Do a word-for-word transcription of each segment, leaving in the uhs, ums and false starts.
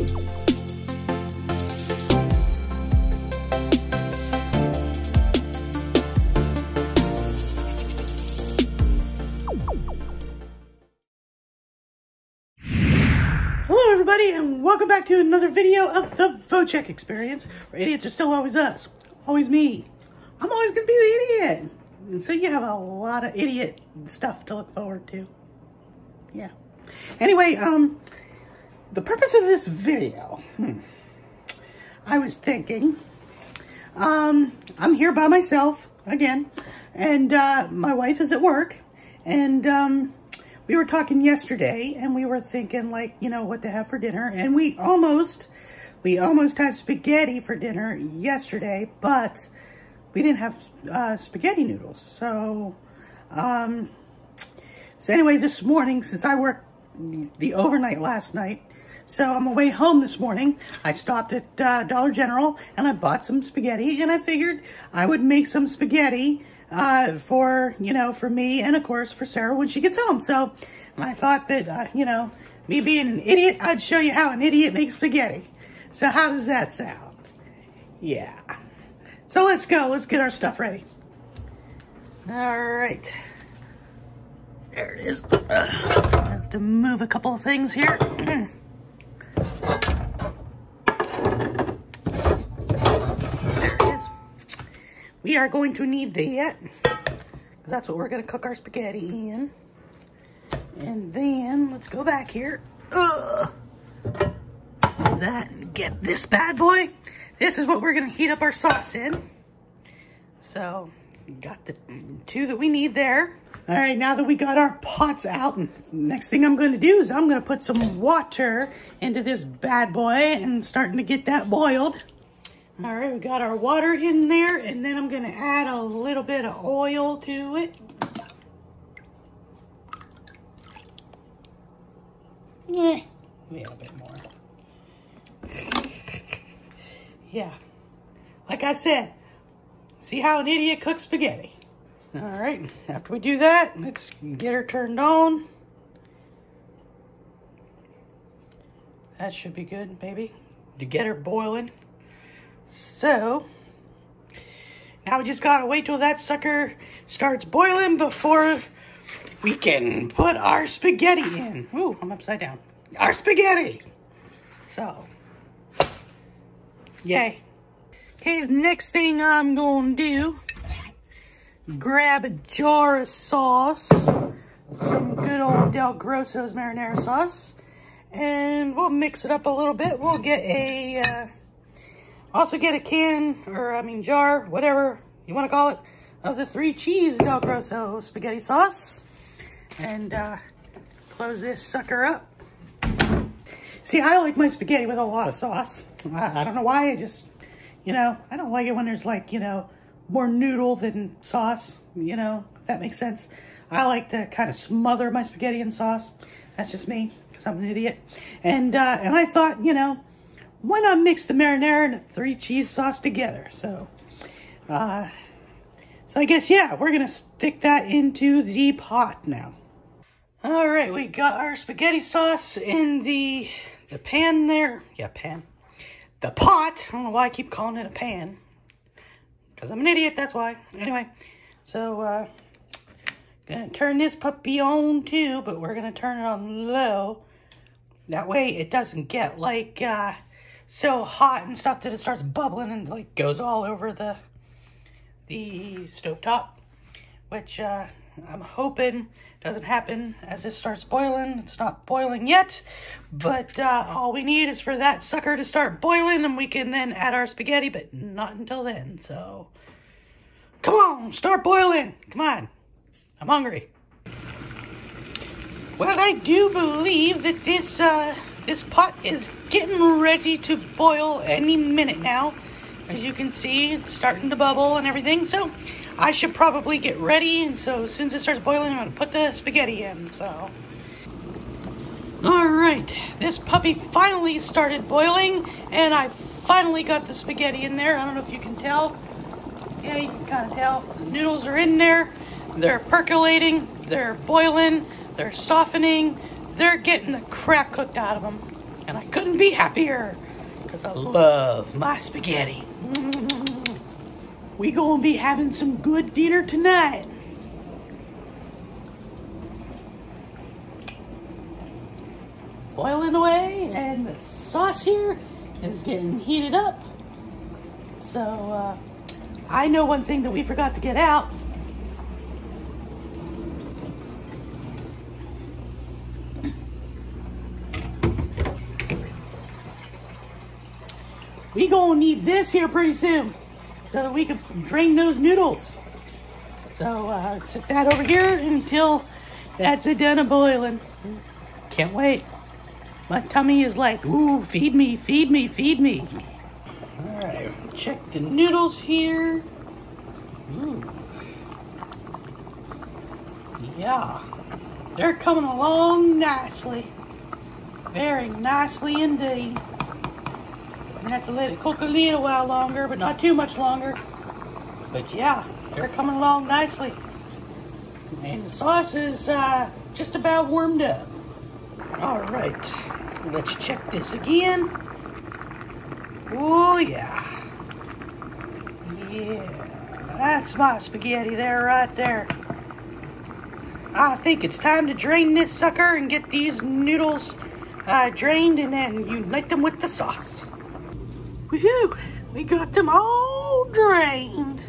Hello everybody, and welcome back to another video of The Vochek Experience, where idiots are still always us, always me. I'm always going to be the idiot. And so you have a lot of idiot stuff to look forward to. Yeah. Anyway, um, the purpose of this video, hmm, I was thinking, um, I'm here by myself again, and uh, my wife is at work, and um, we were talking yesterday, and we were thinking, like, you know, what to have for dinner, and we almost, we almost had spaghetti for dinner yesterday, but we didn't have uh, spaghetti noodles, so, um, so anyway, this morning, since I worked the overnight last night, so on my way home this morning, I stopped at uh, Dollar General, and I bought some spaghetti, and I figured I would make some spaghetti uh, for, you know, for me, and of course, for Sarah when she gets home, so I thought that, uh, you know, me being an idiot, I'd show you how an idiot makes spaghetti, so how does that sound? Yeah. So let's go, let's get our stuff ready. All right, there it is. I have to move a couple of things here. There it is. We are going to need that, because that's what we're gonna cook our spaghetti in. And then let's go back here. Ugh. That, and get this bad boy. This is what we're gonna heat up our sauce in. So, we got the two that we need there. All right, now that we got our pots out, and next thing I'm gonna do is I'm gonna put some water into this bad boy and starting to get that boiled. All right, we got our water in there, and then I'm gonna add a little bit of oil to it. Yeah, a little bit more. Yeah, like I said, see how an idiot cooks spaghetti. All right, after we do that, let's get her turned on. That should be good, maybe, to get her boiling. So, now we just gotta wait till that sucker starts boiling before we can put our spaghetti in. Ooh, I'm upside down. Our spaghetti! So... yay. Okay, the next thing I'm gonna do, grab a jar of sauce, some good old Del Grosso's marinara sauce, and we'll mix it up a little bit. We'll get a, uh, also get a can, or I mean jar, whatever you wanna call it, of the three cheese Del Grosso spaghetti sauce, and uh, close this sucker up. See, I like my spaghetti with a lot of sauce. I don't know why, I just, you know, I don't like it when there's, like, you know, more noodle than sauce, you know, if that makes sense. I like to kind of smother my spaghetti in sauce. That's just me, because I'm an idiot. And, uh, and I thought, you know, why not mix the marinara and the three cheese sauce together? So, uh, so I guess, yeah, we're going to stick that into the pot now. All right, we got our spaghetti sauce in the, the pan there. Yeah, pan. The pot. I don't know why I keep calling it a pan, because I'm an idiot, that's why. Anyway, so uh gonna turn this puppy on too, but we're gonna turn it on low. That way it doesn't get like uh so hot and stuff that it starts bubbling and like goes all over the the stovetop, which uh I'm hoping doesn't happen as this starts boiling. It's not boiling yet, but uh, all we need is for that sucker to start boiling, and we can then add our spaghetti, but not until then. So, come on, start boiling. Come on. I'm hungry. Well, I do believe that this, uh, this pot is getting ready to boil any minute now. As you can see, it's starting to bubble and everything, so... I should probably get ready, and so as soon as it starts boiling, I'm gonna put the spaghetti in, so. All right, this puppy finally started boiling, and I finally got the spaghetti in there. I don't know if you can tell. Yeah, you can kind of tell. The noodles are in there. They're percolating, they're boiling, they're softening, they're getting the crap cooked out of them. and I couldn't be happier because I love my spaghetti. We gonna be having some good dinner tonight. Boiling away, and the sauce here is getting heated up. So uh, I know one thing that we forgot to get out. We gonna need this here pretty soon so that we can drain those noodles. So uh, sit that over here until that's a done a boiling. Can't wait. My tummy is like, ooh, feed me, feed me, feed me. All right, check the noodles here. Ooh. Yeah, they're coming along nicely. Very nicely indeed. I'm gonna have to let it cook a little while longer, but not too much longer. But yeah, they're coming along nicely. And the sauce is uh, just about warmed up. All right, let's check this again. Oh yeah. Yeah, that's my spaghetti there, right there. I think it's time to drain this sucker and get these noodles uh, drained, and then you make them with the sauce. Woohoo! We got them all drained.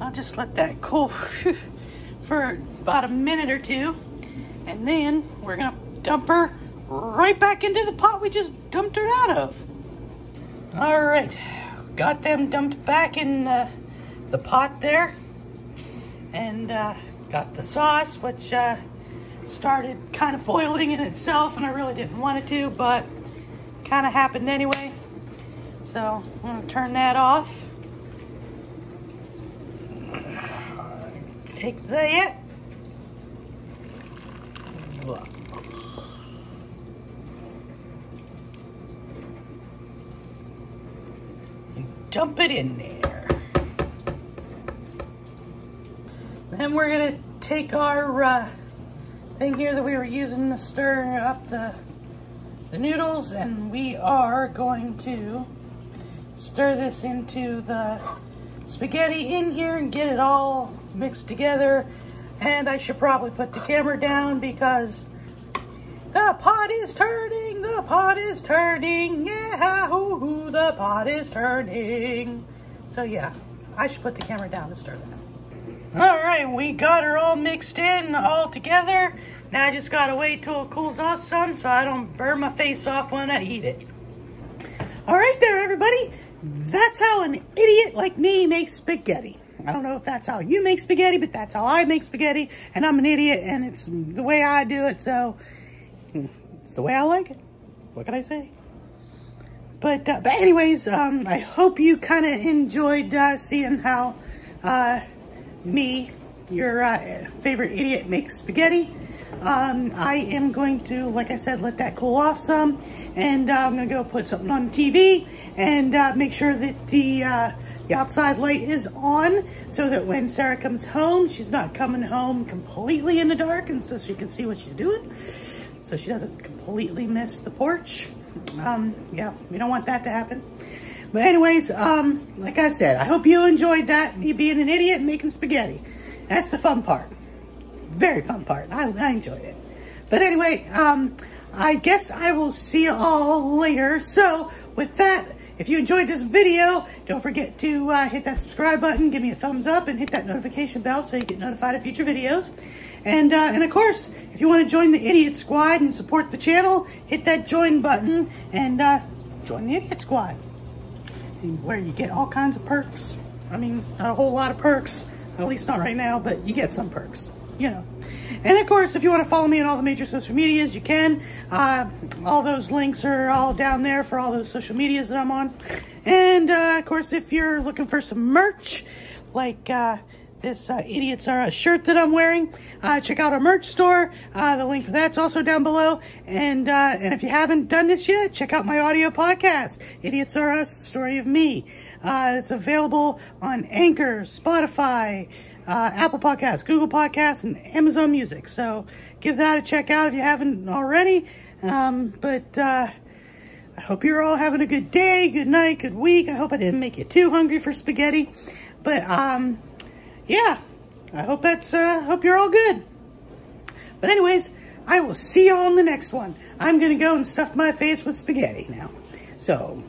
I'll just let that cool for about a minute or two, and then we're gonna dump her right back into the pot we just dumped her out of. All right, got them dumped back in uh, the pot there, and uh, got the sauce, which uh, started kind of boiling in itself, and I really didn't want it to, but kind of happened anyway. So I'm gonna turn that off. Take that. And dump it in there. Then we're gonna take our uh, thing here that we were using to stir up the, the noodles, and we are going to stir this into the spaghetti in here and get it all mixed together. And I should probably put the camera down because the pot is turning, the pot is turning, yeah, hoo-hoo, the pot is turning. So yeah, I should put the camera down to stir that. All right, we got her all mixed in, all together. Now I just gotta wait till it cools off some so I don't burn my face off when I eat it. All right there, everybody. That's how an idiot like me makes spaghetti. I don't know if that's how you make spaghetti, but that's how I make spaghetti, and I'm an idiot, and it's the way I do it, so it's the way I like it. What can I say? But, uh, but anyways, um, I hope you kind of enjoyed uh, seeing how uh, me, your uh, favorite idiot, makes spaghetti. Um, I am going to, like I said, let that cool off some, and uh, I'm going to go put something on the T V and uh, make sure that the, uh, the outside light is on so that when Sarah comes home, she's not coming home completely in the dark, and so she can see what she's doing so she doesn't completely miss the porch. Um, yeah, we don't want that to happen. But anyways, um, like I said, I hope you enjoyed that, me being an idiot and making spaghetti. That's the fun part. Very fun part. I, I enjoyed it. But anyway, um, I guess I will see you all later. So with that, if you enjoyed this video, don't forget to uh, hit that subscribe button, give me a thumbs up, and hit that notification bell so you get notified of future videos. And, uh, and of course, if you want to join the Idiot Squad and support the channel, hit that join button and uh, join the Idiot Squad, where you get all kinds of perks. I mean, not a whole lot of perks, at least not right now, but you get some perks. You know. And of course, if you want to follow me on all the major social medias, you can. Uh, all those links are all down there for all those social medias that I'm on. And uh, of course, if you're looking for some merch, like uh, this uh, IDIOTS R Us shirt that I'm wearing, uh, check out our merch store. Uh, the link for that's also down below. And, uh, and if you haven't done this yet, check out my audio podcast, IDIOTS R Us, Story of Me. Uh, it's available on Anchor, Spotify, Uh, Apple Podcasts, Google Podcasts, and Amazon Music. So give that a check out if you haven't already. Um, but uh, Hope you're all having a good day, good night, good week. I hope I didn't make you too hungry for spaghetti. But, um, yeah, I hope that's, uh, hope you're all good. But anyways, I will see y'all in the next one. I'm going to go and stuff my face with spaghetti now. So,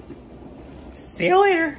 see you later.